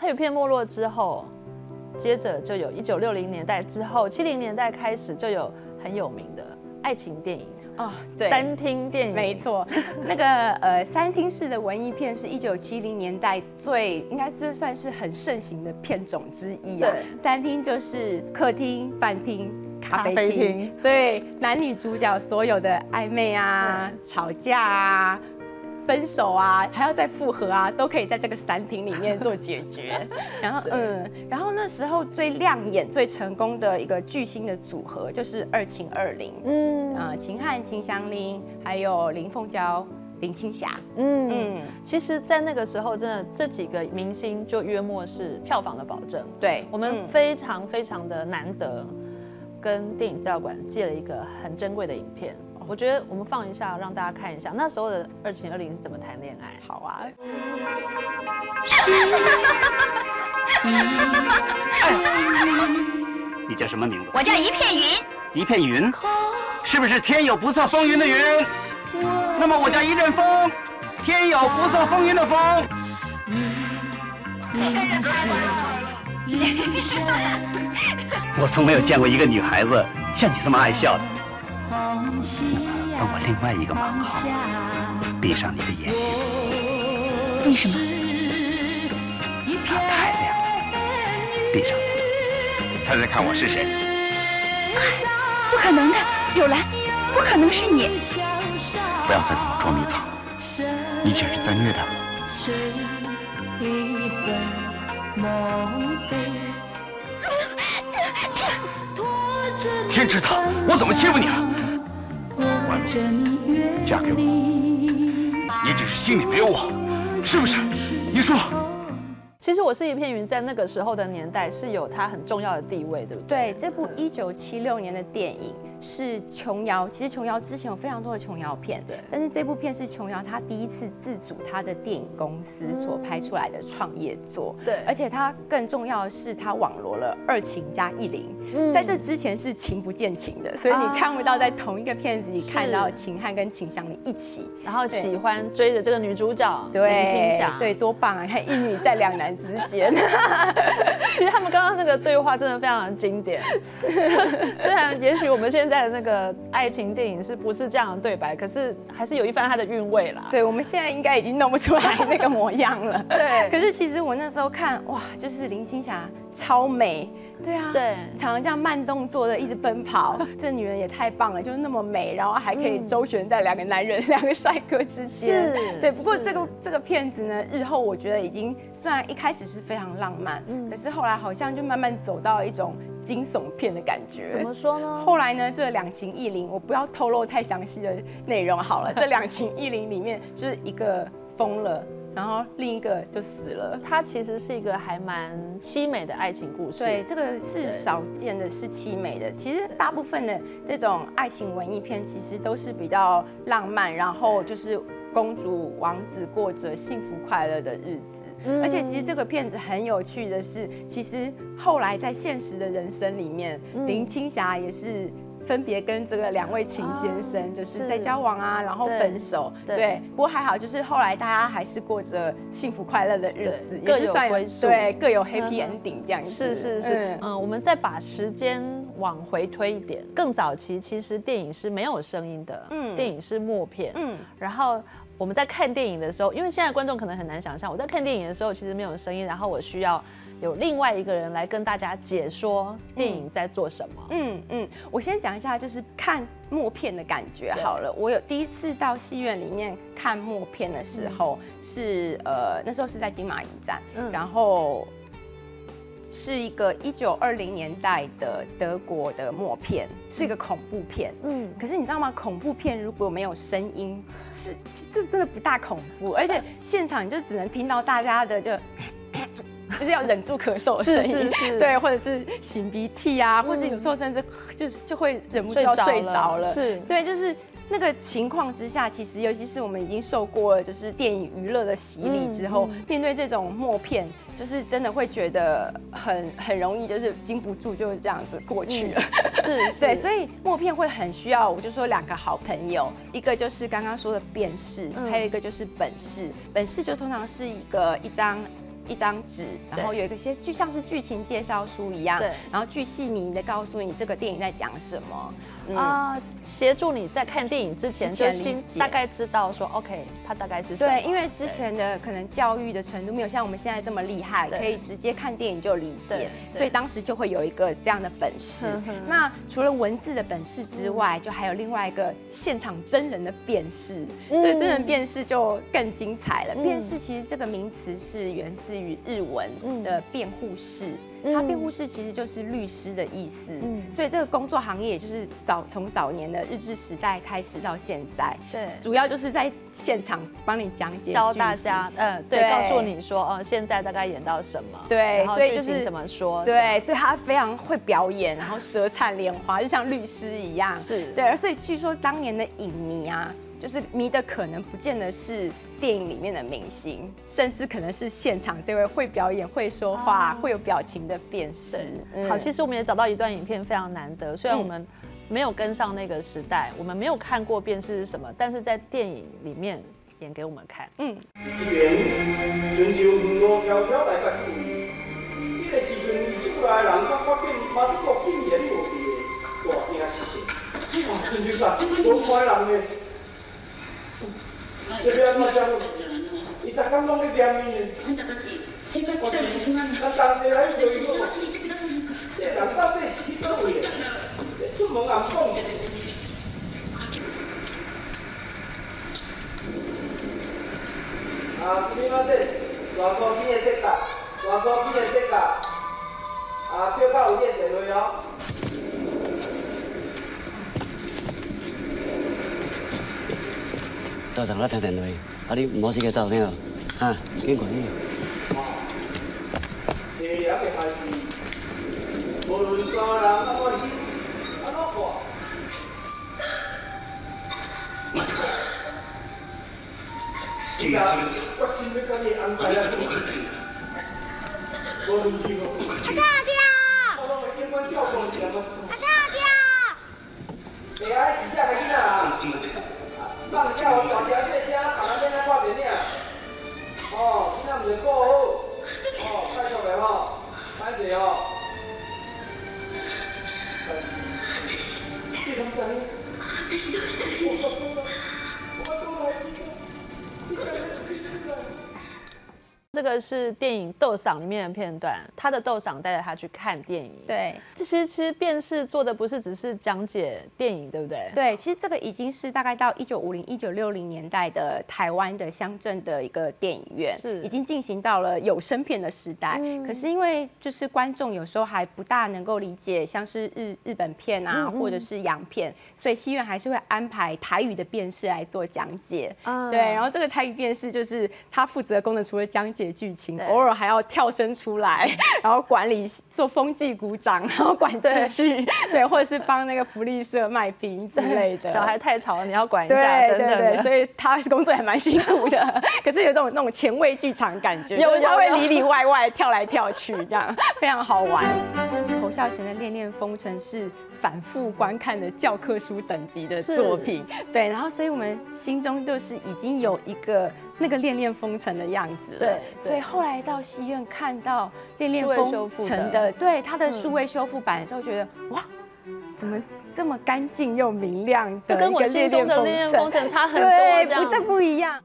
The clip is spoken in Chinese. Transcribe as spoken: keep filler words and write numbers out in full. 它一片没落之后，接着就有一九六零年代之后，七零年代开始就有很有名的爱情电影。 哦，对，三厅电影没错，那个呃，三厅式的文艺片是一九七零年代最应该是算是很盛行的片种之一啊。三厅就是客厅、饭厅、咖啡厅，所以男女主角所有的暧昧啊、吵架啊、分手啊，还要再复合啊，都可以在这个三厅里面做解决。然后嗯，然后那时候最亮眼、最成功的一个巨星的组合就是二秦二林。嗯。 啊，秦汉、秦祥林，还有林凤娇、林青霞。嗯嗯，其实，在那个时候，真的这几个明星就约莫是票房的保证。对，我们非常非常的难得，跟电影资料馆借了一个很珍贵的影片。哦、我觉得我们放一下，让大家看一下那时候的二秦二林是怎么谈恋爱。好啊。你叫什么名字？我叫一片云。一片云。 是不是天有不测风云的云？那么我叫一阵风，天有不测风云的风。我从没有见过一个女孩子像你这么爱笑的。帮我另外一个忙好，闭上你的眼睛。为什么？她太亮了。闭上它，猜猜看我是谁？不可能的。 有兰，不可能是你！不要再给我捉迷藏，你简直在虐待我！天知道我怎么欺负你了！婉如，嫁给我，你只是心里没有我，是不是？你说。 其实我是一片云，在那个时候的年代是有它很重要的地位，对不对？对，这部一九七六年的电影是琼瑶。其实琼瑶之前有非常多的琼瑶片，对。但是这部片是琼瑶她第一次自主她的电影公司所拍出来的创业作，对。而且它更重要的是，它网罗了二秦加一林，嗯、在这之前是情不见情的，所以你看不到在同一个片子里看到秦汉跟秦祥林一起，然后喜欢追着这个女主角，对，对，多棒啊！看一女在两男。 之间，其实他们刚刚那个对话真的非常经典。是，虽然也许我们现在的那个爱情电影是不是这样的对白，可是还是有一番它的韵味啦。对，我们现在应该已经弄不出来那个模样了。对。可是其实我那时候看，哇，就是林青霞超美。对啊。对。常常这样慢动作的一直奔跑，这女人也太棒了，就是那么美，然后还可以周旋在两个男人、嗯、两个帅哥之间。对，不过这个这个片子呢，日后我觉得已经虽然一开。 开始是非常浪漫，嗯、可是后来好像就慢慢走到一种惊悚片的感觉。怎么说呢？后来呢，这两情一林，我不要透露太详细的内容好了。这两情一林里面，就是一个疯了，然后另一个就死了。它其实是一个还蛮凄美的爱情故事。对，这个是少见的，是凄美的。其实大部分的这种爱情文艺片，其实都是比较浪漫，然后就是。 公主王子过着幸福快乐的日子，嗯、而且其实这个片子很有趣的是，其实后来在现实的人生里面，嗯、林青霞也是分别跟这个两位秦先生就是在交往啊，然后分手。对，对不过还好，就是后来大家还是过着幸福快乐的日子，也是算对各有 happy ending 这样子。是是是，嗯、呃，我们再把时间。 往回推一点，更早期其实电影是没有声音的，嗯，电影是默片，嗯，然后我们在看电影的时候，因为现在观众可能很难想象，我在看电影的时候其实没有声音，然后我需要有另外一个人来跟大家解说电影在做什么，嗯 嗯, 嗯，我先讲一下就是看默片的感觉好了，我有第一次到戏院里面看默片的时候、嗯、是呃那时候是在金马影展，嗯、然后。 是一个一九二零年代的德国的默片，是一个恐怖片。嗯，可是你知道吗？恐怖片如果没有声音，是这真的不大恐怖，而且现场你就只能听到大家的就。 就是要忍住咳嗽的声音，是是是对，或者是擤鼻涕啊，嗯、或者有时候甚至就就会忍不住要睡着了，是，对，就是那个情况之下，其实尤其是我们已经受过了就是电影娱乐的洗礼之后，嗯嗯、面对这种默片，就是真的会觉得很很容易就是禁不住就是这样子过去了，嗯、是，是对，所以默片会很需要，我就说两个好朋友，一个就是刚刚说的辨识，嗯、还有一个就是本事，本事就通常是一个一张。一张纸，然后有一个些就像是剧情介绍书一样，对，然后巨细靡遗的告诉你这个电影在讲什么。 啊、嗯，协、呃、助你在看电影之前就先大概知道说 ，OK， 它大概是什么？对，因为之前的可能教育的程度没有像我们现在这么厉害，可以直接看电影就理解，所以当时就会有一个这样的本事。那除了文字的本事之外，嗯、就还有另外一个现场真人的辨识，嗯、所以真人辨识就更精彩了。嗯、辨识其实这个名词是源自于日文的辩护士。嗯 他辩护士其实就是律师的意思，嗯、所以这个工作行业也就是早从早年的日治时代开始到现在，对，主要就是在现场帮你讲解，教大家，嗯，对，对告诉你说，哦、呃，现在大概演到什么，对，所以就是怎么说，对，所以他非常会表演，然后舌灿莲花，就像律师一样，是，对，所以据说当年的影迷啊。 就是迷的可能不见得是电影里面的明星，甚至可能是现场这位会表演、会说话、啊、会有表情的辨识。嗯、好，其实我们也找到一段影片非常难得，虽然我们没有跟上那个时代，我们没有看过辨识是什么，但是在电影里面演给我们看。嗯。嗯 这边我讲，伊在讲拢咧念伊，我是咱同齐来做一个，这人到底是去倒位的？出门也讲。啊，什么说？外国语的这个，外国语的这个，啊，最怕有这些内容。 做成一條定位，啊！你唔好死嘅就呢度，啊！經過呢度。第一嘅開始，無論做人乜嘢，乜都過。依家我先要跟你安排啦。無論幾個。阿姐阿姐啊！我攞嚟點關照過你啊！阿姐阿姐啊！你係時下嘅囡啊！ 那你看我搞条线线，把那边那挂扁点。哦，尽量能够哦，看到没有？看谁哦？这张真。这个是电影《斗赏》里面的片段，他的斗赏带着他去看电影。对，其实其实辨识做的不是只是讲解电影，对不对？对，其实这个已经是大概到一九五零、一九六零年代的台湾的乡镇的一个电影院，是已经进行到了有声片的时代。嗯、可是因为就是观众有时候还不大能够理解，像是日日本片啊，嗯嗯或者是洋片，所以戏院还是会安排台语的辨识来做讲解。嗯、对，然后这个台语辨识就是他负责的功能，除了讲解。 解剧情，偶尔还要跳身出来，然后管理做风纪股长，然后管秩序， 对, 对，或者是帮那个福利社卖饼之类的。小孩太吵了，你要管一下，对对对，所以他工作也蛮辛苦的。可是有种那种前卫剧场感觉，有他会里里外外跳来跳去，这样非常好玩。侯孝贤的《恋恋风尘》是。 反复观看的教科书等级的作品，对，然后所以我们心中就是已经有一个那个恋恋风尘的样子了， 对, 对，所以后来到戏院看到恋恋风尘的，对它的数位修复版的时候，觉得、嗯、哇，怎么？ 这么干净又明亮的，这跟我心中的《恋恋风尘》差很多，对，不但不一样。